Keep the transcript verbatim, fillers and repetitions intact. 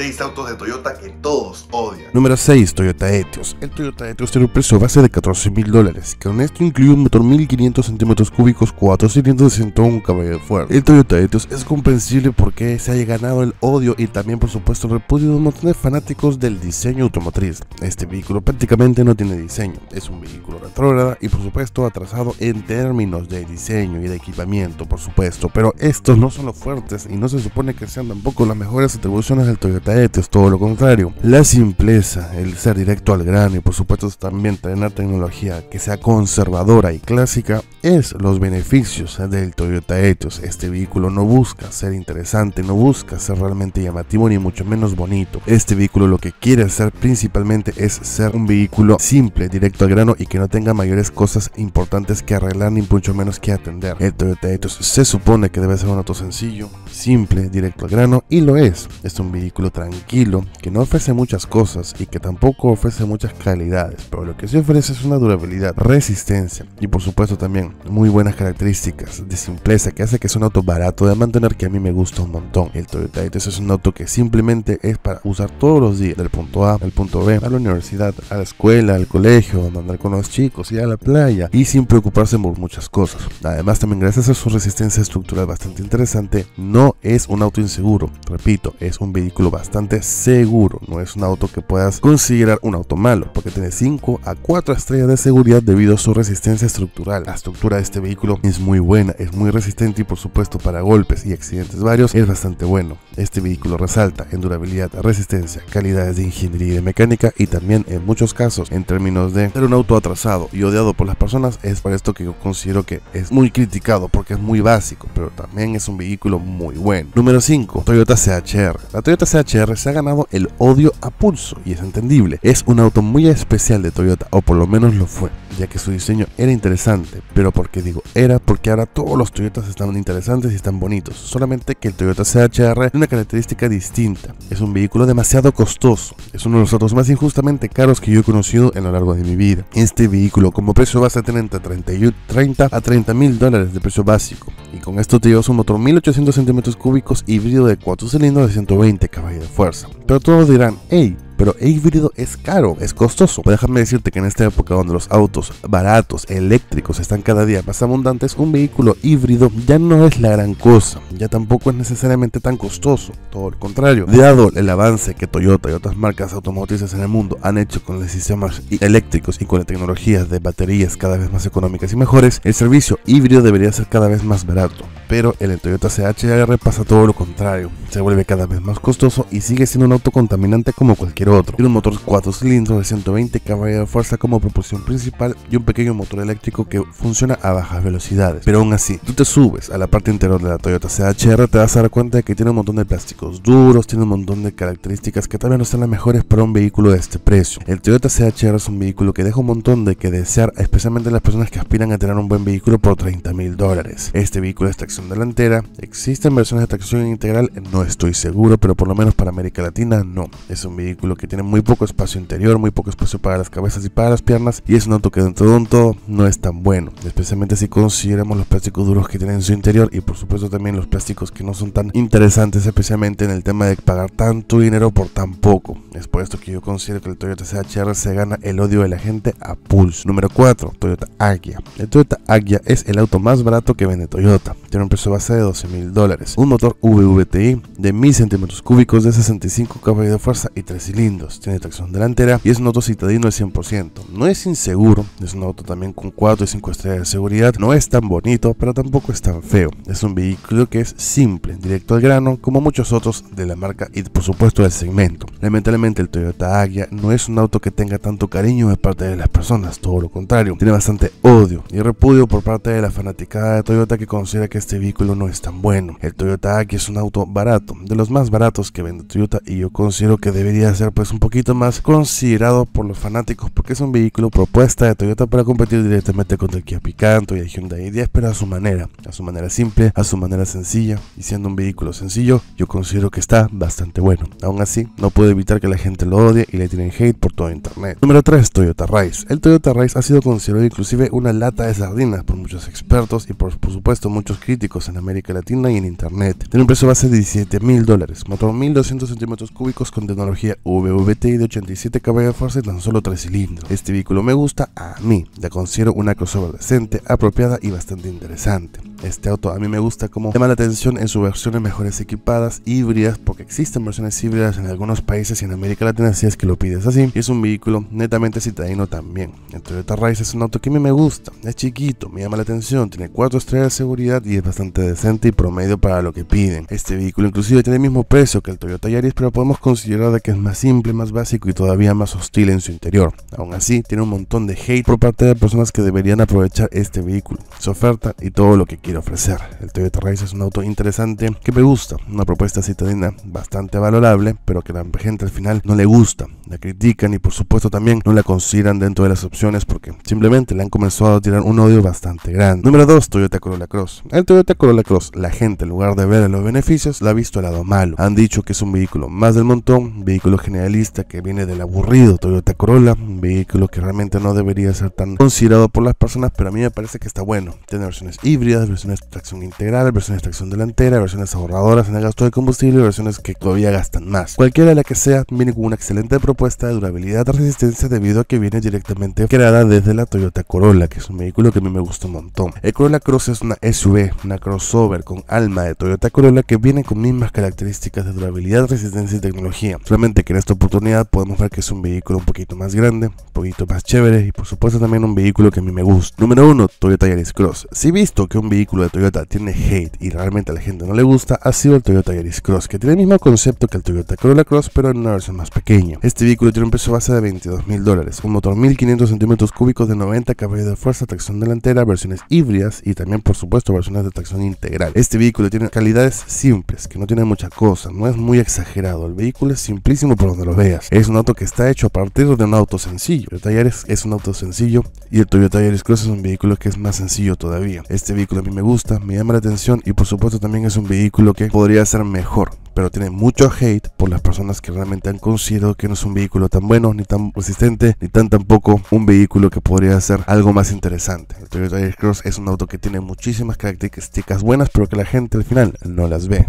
seis autos de Toyota que todos odian. Número seis. Toyota Etios. El Toyota Etios tiene un precio base de catorce mil dólares, que con esto incluye un motor mil quinientos centímetros cúbicos, cuatro cilindros de ciento un caballos de fuerza. El Toyota Etios es comprensible porque se haya ganado el odio y también por supuesto el repudio de un montón de fanáticos del diseño automotriz. Este vehículo prácticamente no tiene diseño, es un vehículo retrógrado y por supuesto atrasado en términos de diseño y de equipamiento, por supuesto, pero estos no son los fuertes y no se supone que sean tampoco las mejores atribuciones del Toyota Etios, todo lo contrario. La simpleza, el ser directo al grano y por supuesto también tener tecnología que sea conservadora y clásica es los beneficios del Toyota Etios. Este vehículo no busca ser interesante, no busca ser realmente llamativo ni mucho menos bonito. Este vehículo lo que quiere hacer principalmente es ser un vehículo simple, directo al grano y que no tenga mayores cosas importantes que arreglar ni mucho menos que atender. El Toyota Etios se supone que debe ser un auto sencillo, simple, directo al grano y lo es. Es un vehículo tranquilo que no ofrece muchas cosas y que tampoco ofrece muchas calidades, pero lo que sí ofrece es una durabilidad, resistencia y por supuesto también muy buenas características de simpleza que hace que es un auto barato de mantener que a mí me gusta un montón. El Toyota Etios es un auto que simplemente es para usar todos los días, del punto A al punto B, a la universidad, a la escuela, al colegio, a andar con los chicos, ir a la playa y sin preocuparse por muchas cosas. Además también gracias a su resistencia estructural bastante interesante, no es un auto inseguro, repito, es un vehículo bastante seguro, no es un auto que puedas considerar un auto malo porque tiene cinco a cuatro estrellas de seguridad debido a su resistencia estructural. La estructura de este vehículo es muy buena, es muy resistente y por supuesto para golpes y accidentes varios es bastante bueno. Este vehículo resalta en durabilidad, resistencia, calidades de ingeniería y de mecánica y también en muchos casos en términos de ser un auto atrasado y odiado por las personas. Es por esto que yo considero que es muy criticado porque es muy básico, pero también es un vehículo muy bueno. Número cinco. Toyota C H R. La Toyota C H R se ha ganado el odio a pulso y es entendible. Es un auto muy especial de Toyota, o por lo menos lo fue, ya que su diseño era interesante, pero porque digo era porque ahora todos los Toyotas están interesantes y están bonitos, solamente que el Toyota C H R es una característica distinta. Es un vehículo demasiado costoso, es uno de los autos más injustamente caros que yo he conocido en lo largo de mi vida. Este vehículo como precio base tiene entre treinta a treinta mil dólares de precio básico y con esto te llevas un motor mil ochocientos centímetros cúbicos híbrido de cuatro cilindros de ciento veinte caballos de fuerza, pero todos dirán, hey, pero el híbrido es caro, es costoso. Pero déjame decirte que en esta época donde los autos baratos, eléctricos, están cada día más abundantes, un vehículo híbrido ya no es la gran cosa, ya tampoco es necesariamente tan costoso, todo el contrario. Dado el avance que Toyota y otras marcas automotrices en el mundo han hecho con los sistemas eléctricos y con las tecnologías de baterías cada vez más económicas y mejores, el servicio híbrido debería ser cada vez más barato. Pero el Toyota C H R pasa todo lo contrario, se vuelve cada vez más costoso y sigue siendo un auto contaminante como cualquier otro. Tiene un motor cuatro cilindros de ciento veinte caballos de fuerza como propulsión principal y un pequeño motor eléctrico que funciona a bajas velocidades, pero aún así tú te subes a la parte interior de la Toyota C H R, te vas a dar cuenta de que tiene un montón de plásticos duros, tiene un montón de características que tal vez no sean las mejores para un vehículo de este precio. El Toyota C H R es un vehículo que deja un montón de que desear, especialmente las personas que aspiran a tener un buen vehículo por treinta mil dólares. Este vehículo es tracción delantera, existen versiones de tracción integral, no estoy seguro, pero por lo menos para América Latina no. Es un vehículo que que tiene muy poco espacio interior, muy poco espacio para las cabezas y para las piernas, y es un auto que dentro de un todo no es tan bueno, especialmente si consideramos los plásticos duros que tiene en su interior y por supuesto también los plásticos que no son tan interesantes, especialmente en el tema de pagar tanto dinero por tan poco. Es por esto que yo considero que el Toyota C H R se gana el odio de la gente a pulso. Número cuatro. Toyota Agia. El Toyota Agia es el auto más barato que vende Toyota, tiene un precio base de doce mil dólares, un motor V V T I de mil centímetros cúbicos de sesenta y cinco caballos de fuerza y tres cilindros, tiene tracción delantera y es un auto citadino al cien por ciento, no es inseguro, es un auto también con cuatro y cinco estrellas de seguridad, no es tan bonito pero tampoco es tan feo, es un vehículo que es simple, directo al grano como muchos otros de la marca y por supuesto del segmento. Lamentablemente el Toyota Agia no es un auto que tenga tanto cariño de parte de las personas, todo lo contrario, tiene bastante odio y repudio por parte de la fanaticada de Toyota que considera que este vehículo no es tan bueno. El Toyota Agia es un auto barato, de los más baratos que vende Toyota y yo considero que debería ser pues un poquito más considerado por los fanáticos, porque es un vehículo propuesta de Toyota para competir directamente contra el Kia Picanto y el Hyundai i diez, pero a su manera, a su manera simple, a su manera sencilla, y siendo un vehículo sencillo, yo considero que está bastante bueno. Aún así, no puedo evitar que la gente lo odie y le tiren hate por todo internet. Número tres, Toyota Raize. El Toyota Raize ha sido considerado inclusive una lata de sardinas por muchos expertos y por, por supuesto muchos críticos en América Latina y en internet. Tiene un precio base de diecisiete mil dólares, motor mil doscientos centímetros cúbicos con tecnología V V T y de ochenta y siete caballos de fuerza y tan solo tres cilindros. Este vehículo me gusta a mí, la considero una crossover decente, apropiada y bastante interesante. Este auto a mí me gusta como llama la atención en sus versiones mejores equipadas, híbridas, porque existen versiones híbridas en algunos países y en América Latina si es que lo pides así, y es un vehículo netamente citadino también. El Toyota Raize es un auto que a mí me gusta, es chiquito, me llama la atención, tiene cuatro estrellas de seguridad y es bastante decente y promedio para lo que piden. Este vehículo inclusive tiene el mismo precio que el Toyota Yaris, pero podemos considerar de que es más simple, más básico y todavía más hostil en su interior. Aún así, tiene un montón de hate por parte de personas que deberían aprovechar este vehículo, su oferta y todo lo que quiere ofrecer. El Toyota Raize es un auto interesante que me gusta, una propuesta citadina bastante valorable, pero que la gente al final no le gusta, la critican y por supuesto también no la consideran dentro de las opciones porque simplemente le han comenzado a tirar un odio bastante grande. Número dos, Toyota Corolla Cross. El Toyota Corolla Cross, la gente en lugar de ver los beneficios, la ha visto al lado malo. Han dicho que es un vehículo más del montón, vehículo generalista que viene del aburrido Toyota Corolla, un vehículo que realmente no debería ser tan considerado por las personas, pero a mí me parece que está bueno. Tiene versiones híbridas, versiones de tracción integral, versiones de tracción delantera, versiones ahorradoras en el gasto de combustible, versiones que todavía gastan más. Cualquiera de la que sea viene con una excelente propuesta de durabilidad y resistencia debido a que viene directamente creada desde la Toyota Corolla, que es un vehículo que a mí me gusta un montón. El Corolla Cross es una S U V, una crossover con alma de Toyota Corolla que viene con mismas características de durabilidad, resistencia y tecnología, solamente que en esta oportunidad podemos ver que es un vehículo un poquito más grande, un poquito más chévere y por supuesto también un vehículo que a mí me gusta. Número uno, Toyota Yaris Cross. Si he visto que un vehículo de Toyota tiene hate y realmente a la gente no le gusta, ha sido el Toyota Yaris Cross, que tiene el mismo concepto que el Toyota Corolla Cross pero en una versión más pequeña. Este vehículo tiene un precio base de veintidós mil dólares, un motor mil quinientos centímetros cúbicos de noventa caballos de fuerza, tracción delantera, versiones híbridas y también por supuesto versiones de tracción integral. Este vehículo tiene calidades simples, que no tiene mucha cosa, no es muy exagerado, el vehículo es simplísimo por donde lo veas. Es un auto que está hecho a partir de un auto sencillo. El Toyota Yaris es un auto sencillo y el Toyota Yaris Cross es un vehículo que es más sencillo todavía. Este vehículo a mí me gusta, me llama la atención y por supuesto también es un vehículo que podría ser mejor, pero tiene mucho hate por las personas que realmente han considerado que no es un vehículo tan bueno, ni tan resistente, ni tan tampoco un vehículo que podría ser algo más interesante. El Toyota Yaris Cross es un auto que tiene muchísimas características buenas, pero que la gente al final no las ve.